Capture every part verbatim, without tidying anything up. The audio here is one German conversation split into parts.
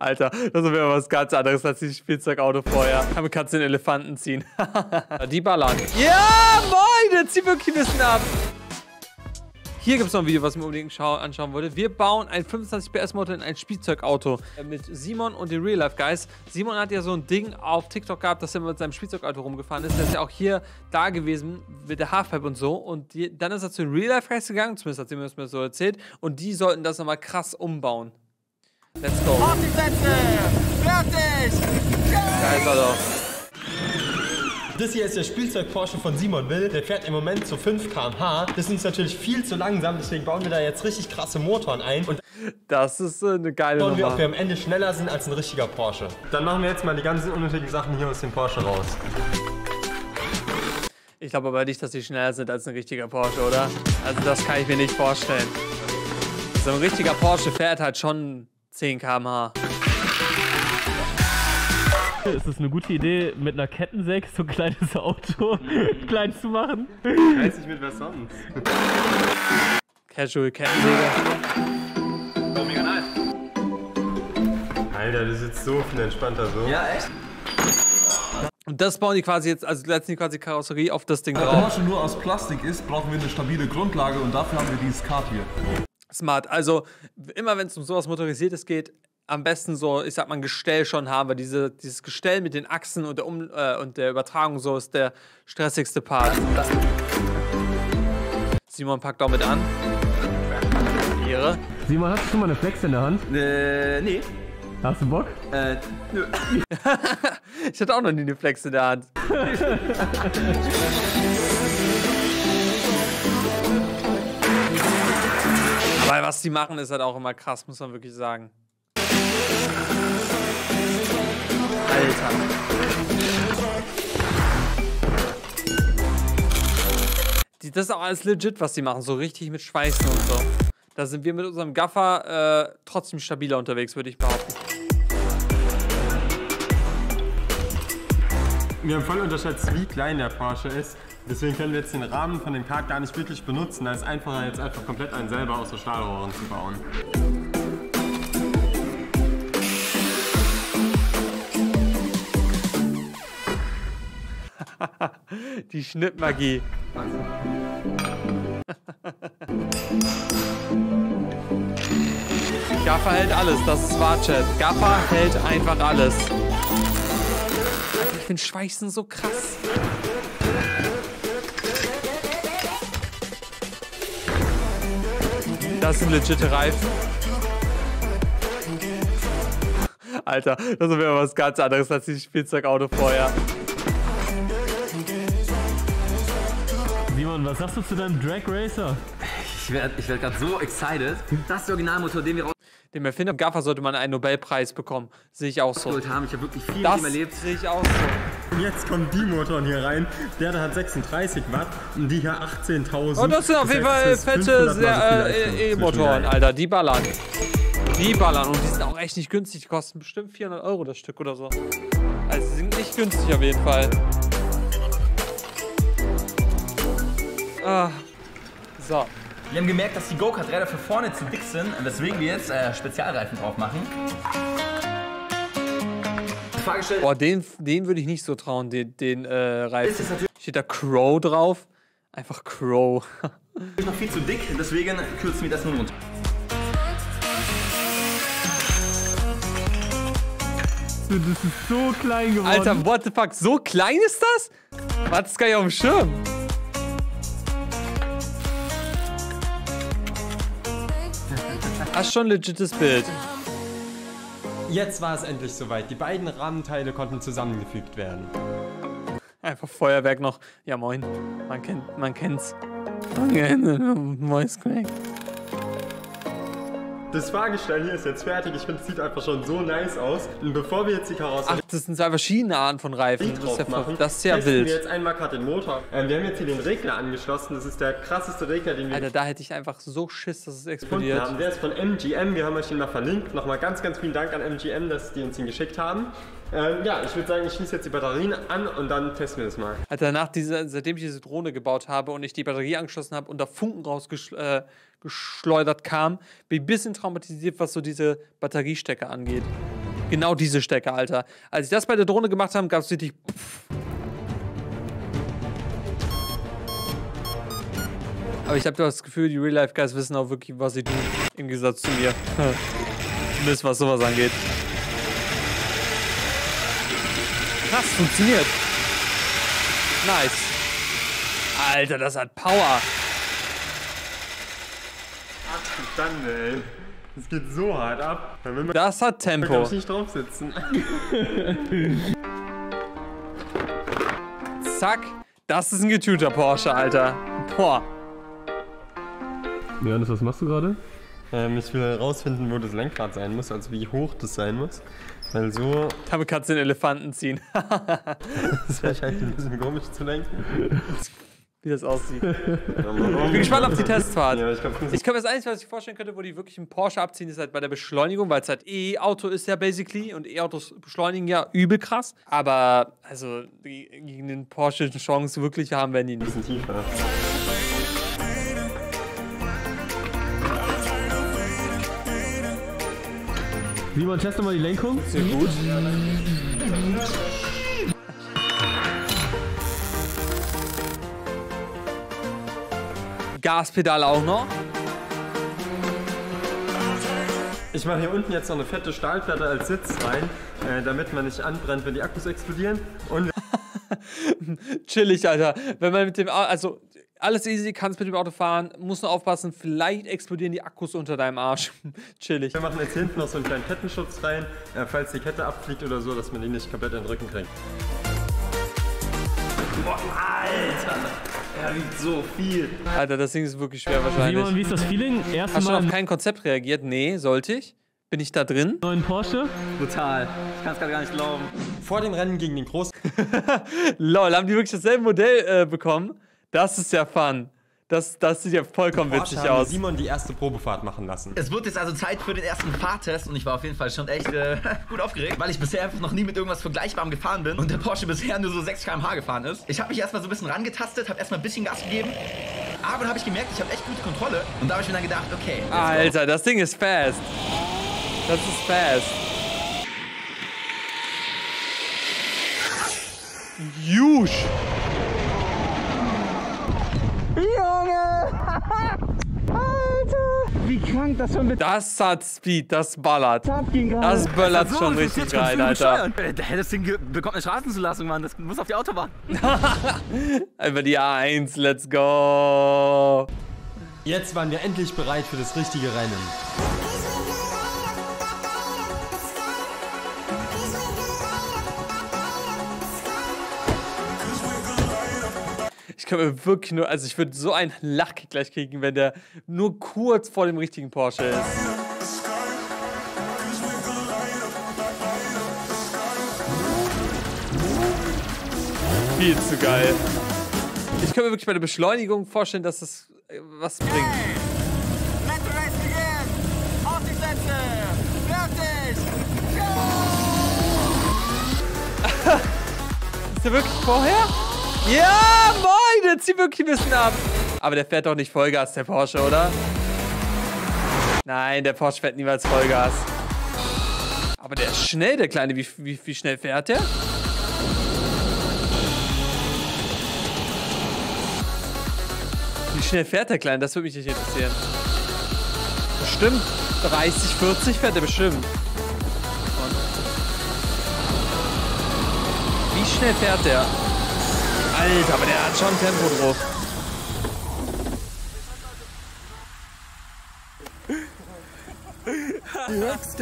Alter, das ist mir was ganz anderes als dieses Spielzeugauto vorher. Damit kannst du den Elefanten ziehen. Die ballern. Ja, moin, der zieht wirklich ein bisschen ab. Hier gibt es noch ein Video, was ich mir unbedingt anschauen wollte. Wir bauen ein fünfundzwanzig PS Motor in ein Spielzeugauto mit Simon und den Real Life Guys. Simon hat ja so ein Ding auf TikTok gehabt, dass er mit seinem Spielzeugauto rumgefahren ist. Der ist ja auch hier da gewesen mit der Halfpipe und so. Und die, dann ist er zu den Real Life Guys gegangen, zumindest hat Simon mir so erzählt. Und die sollten das nochmal krass umbauen. Let's go. Auf die Plätze! Fertig! Geil war doch. Das hier ist der Spielzeug-Porsche von Simon Will. Der fährt im Moment zu fünf Kilometer pro Stunde. Das ist uns natürlich viel zu langsam, deswegen bauen wir da jetzt richtig krasse Motoren ein. Und das ist eine geile Nummer. Wollen wir, ob wir am Ende schneller sind als ein richtiger Porsche. Dann machen wir jetzt mal die ganzen unnötigen Sachen hier aus dem Porsche raus. Ich glaube aber nicht, dass die schneller sind als ein richtiger Porsche, oder? Also das kann ich mir nicht vorstellen. So ein richtiger Porsche fährt halt schon zehn Kilometer pro Stunde. Es ist eine gute Idee, mit einer Kettensäge so ein kleines Auto mhm. klein zu machen. Ich weiß nicht, mit was sonst. Casual Kettensäge. Oh, mega nice. Alter, das ist jetzt so viel entspannter so. Ja, echt? Und das bauen die quasi jetzt, also letzten quasi Karosserie auf das Ding drauf. Da Porsche nur aus Plastik ist, brauchen wir eine stabile Grundlage und dafür haben wir dieses Kart hier. Smart. Also, immer wenn es um sowas Motorisiertes geht, am besten so, ich sag mal, ein Gestell schon haben, weil diese, dieses Gestell mit den Achsen und der, um äh, und der Übertragung so ist der stressigste Part. Simon packt auch mit an. Ehre. Simon, hast du schon mal eine Flex in der Hand? Äh, nee. Hast du Bock? Äh, nö. Ich hatte auch noch nie eine Flex in der Hand. Aber was die machen, ist halt auch immer krass, muss man wirklich sagen. Alter. Die, das ist auch alles legit, was die machen, so richtig mit Schweißen und so. Da sind wir mit unserem Gaffer äh, trotzdem stabiler unterwegs, würde ich behaupten. Wir haben voll unterschätzt, wie klein der Porsche ist. Deswegen können wir jetzt den Rahmen von dem Kart gar nicht wirklich benutzen. Da ist es einfacher, jetzt einfach komplett einen selber aus der Stahlrohren zu bauen. Die Schnittmagie. Gaffer hält alles, das ist wahr, Chat. Gaffer hält einfach alles. Ich finde Schweißen so krass. Das sind legitime Reifen. Alter, das ist mir was ganz anderes als dieses Spielzeugauto vorher. Simon, was sagst du zu deinem Drag Racer? Ich werde ich werd gerade so excited. Das ist der Originalmotor, den wir raus... Dem Erfinder Gaffer sollte man einen Nobelpreis bekommen. Sehe ich auch so. Ich habe wirklich viel das mit ihm erlebt. Sehe ich auch so. Jetzt kommen die Motoren hier rein. Der da hat sechsunddreißig Watt und die hier achtzehntausend. Und das sind auf jeden Fall fette E-Motoren, Alter. Die ballern. Die ballern. Und die sind auch echt nicht günstig. Die kosten bestimmt vierhundert Euro das Stück oder so. Also die sind nicht günstig auf jeden Fall. Ah. So. Wir haben gemerkt, dass die Go-Kart-Räder für vorne zu dick sind, weswegen wir jetzt äh, Spezialreifen drauf machen. Boah, den, den würde ich nicht so trauen, den, den äh, Reifen. Steht da Crow drauf? Einfach Crow. Ist noch viel zu dick, deswegen kürzen wir das nun runter. Das ist so klein geworden. Alter, what the fuck, so klein ist das? Warte, das kann ich auf dem Schirm. Das ist schon ein legites Bild. Jetzt war es endlich soweit. Die beiden Rahmenteile konnten zusammengefügt werden. Einfach Feuerwerk noch. Ja, moin. Man kennt, man kennt's. Moin's crack. Das Fahrgestell hier ist jetzt fertig. Ich finde, es sieht einfach schon so nice aus. Und bevor wir jetzt die Karosserie... Ach, das sind zwei verschiedene Arten von Reifen. Das ist ja, machen, das ist ja wild. Wir jetzt einmal gerade den Motor. Ähm, wir haben jetzt hier den Regler angeschlossen. Das ist der krasseste Regler, den wir... Alter, da hätte ich einfach so Schiss, dass es explodiert. Haben. Der ist von M G M. Wir haben euch den mal verlinkt. Nochmal ganz, ganz vielen Dank an M G M, dass die uns den geschickt haben. Ähm, ja, ich würde sagen, ich schließe jetzt die Batterien an und dann testen wir das mal. Alter, danach, diese, seitdem ich diese Drohne gebaut habe und ich die Batterie angeschlossen habe und da Funken rausgeschleudert äh, kam, bin ich ein bisschen traumatisiert, was so diese Batteriestecker angeht. Genau diese Stecker, Alter. Als ich das bei der Drohne gemacht habe, gab es richtig... Pff. Aber ich habe das Gefühl, die Real Life Guys wissen auch wirklich, was sie tun. Im Gegensatz zu mir. Mist, was sowas angeht. Krass, funktioniert. Nice. Alter, das hat Power. Ach, dann, ey. Das geht so hart ab. Das hat Tempo. Da kann ich nicht drauf sitzen. Zack. Das ist ein getunter Porsche, Alter. Boah. Johannes, was machst du gerade? Ähm, ich will herausfinden, wo das Lenkrad sein muss, also wie hoch das sein muss. Weil so... Damit kannst du den Elefanten ziehen. Das wäre wahrscheinlich ein bisschen komisch zu lenken. Wie das aussieht. Ich bin gespannt auf die Testfahrt. Ja, ich glaube, glaub, das Einzige, was ich vorstellen könnte, wo die wirklich einen Porsche abziehen, ist halt bei der Beschleunigung, weil es halt E-Auto ist ja basically und E-Autos beschleunigen ja übel krass. Aber also gegen den Porsche eine Chance wirklich haben, wenn die nicht. Ein bisschen tiefer. Simon, teste mal die Lenkung. Sehr gut. Ja, Gaspedale auch noch. Ich mache hier unten jetzt noch eine fette Stahlplatte als Sitz rein, äh, damit man nicht anbrennt, wenn die Akkus explodieren. Und chillig, Alter. Wenn man mit dem, also alles easy, kannst mit dem Auto fahren, musst nur aufpassen, vielleicht explodieren die Akkus unter deinem Arsch. Chillig. Wir machen jetzt hinten noch so einen kleinen Kettenschutz rein, äh, falls die Kette abfliegt oder so, dass man die nicht komplett in den Rücken kriegt. Boah, Alter! Er wiegt so viel. Alter, das Ding ist wirklich schwer wahrscheinlich. Simon, wie ist das Feeling? Erst Hast du auf kein Konzept reagiert? Nee, sollte ich. Bin ich da drin? Neuen Porsche? Brutal. Ich kann es gerade gar nicht glauben. Vor dem Rennen gegen den Großen. Lol, haben die wirklich dasselbe Modell äh, bekommen? Das ist ja fun. Das, das sieht ja vollkommen witzig aus. Haben Simon die erste Probefahrt machen lassen. Es wird jetzt also Zeit für den ersten Fahrtest und ich war auf jeden Fall schon echt äh, gut aufgeregt, weil ich bisher noch nie mit irgendwas Vergleichbarem gefahren bin und der Porsche bisher nur so sechs Kilometer pro Stunde gefahren ist. Ich habe mich erstmal so ein bisschen rangetastet, habe erstmal ein bisschen Gas gegeben, aber dann habe ich gemerkt, ich habe echt gute Kontrolle und da habe ich mir dann gedacht, okay. Alter, das Ding ist fast. Das ist fast. Huge. Junge! Alter! Wie krank das schon mit... Das hat Speed, das ballert. Das böllert schon richtig rein, Alter. Das Ding bekommt eine Straßenzulassung, Mann. Das muss auf die Autobahn. Einfach die A eins, let's go! Jetzt waren wir endlich bereit für das richtige Rennen. Ich kann mir wirklich nur, also ich würde so einen Lachkick gleich kriegen, wenn der nur kurz vor dem richtigen Porsche ist. Viel zu geil. Ich kann mir wirklich bei der Beschleunigung vorstellen, dass das was bringt. Auf die Plätze! Fertig! Ist der wirklich vorher? Ja, moin, der zieht wirklich ein bisschen ab. Aber der fährt doch nicht Vollgas, der Porsche, oder? Nein, der Porsche fährt niemals Vollgas. Aber der ist schnell, der Kleine. Wie, wie, wie schnell fährt der? Wie schnell fährt der Kleine? Das würde mich nicht interessieren. Bestimmt dreißig, vierzig fährt er bestimmt. Und wie schnell fährt der? Alter, aber der hat schon Tempo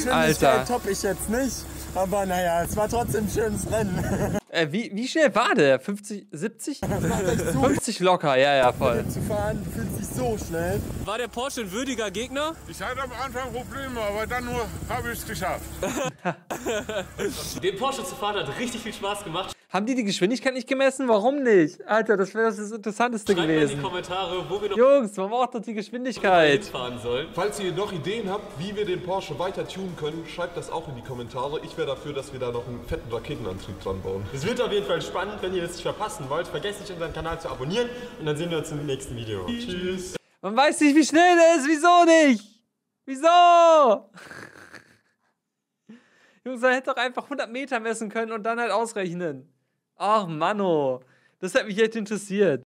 drauf. Alter. Top ich jetzt nicht, aber naja, es war trotzdem ein schönes Rennen. Äh, wie, wie schnell war der? fünfzig, siebzig? So fünfzig locker, ja, ja, voll. Zu fahren, fühlt sich so schnell. War der Porsche ein würdiger Gegner? Ich hatte am Anfang Probleme, aber dann nur habe ich es geschafft. Den Porsche zu fahren hat richtig viel Spaß gemacht. Haben die die Geschwindigkeit nicht gemessen? Warum nicht? Alter, das wäre das Interessanteste Schreibt gewesen. In die Kommentare, wo wir noch Jungs, warum auch doch die Geschwindigkeit? Fahren sollen. Falls ihr noch Ideen habt, wie wir den Porsche weiter tunen können, schreibt das auch in die Kommentare. Ich wäre dafür, dass wir da noch einen fetten Raketenantrieb dran bauen. Es wird auf jeden Fall spannend, wenn ihr das nicht verpassen wollt. Vergesst nicht, unseren Kanal zu abonnieren und dann sehen wir uns im nächsten Video. Tschüss. Man weiß nicht, wie schnell der ist. Wieso nicht? Wieso? Jungs, er hätte doch einfach hundert Meter messen können und dann halt ausrechnen. Ach, Manno. Das hat mich echt interessiert.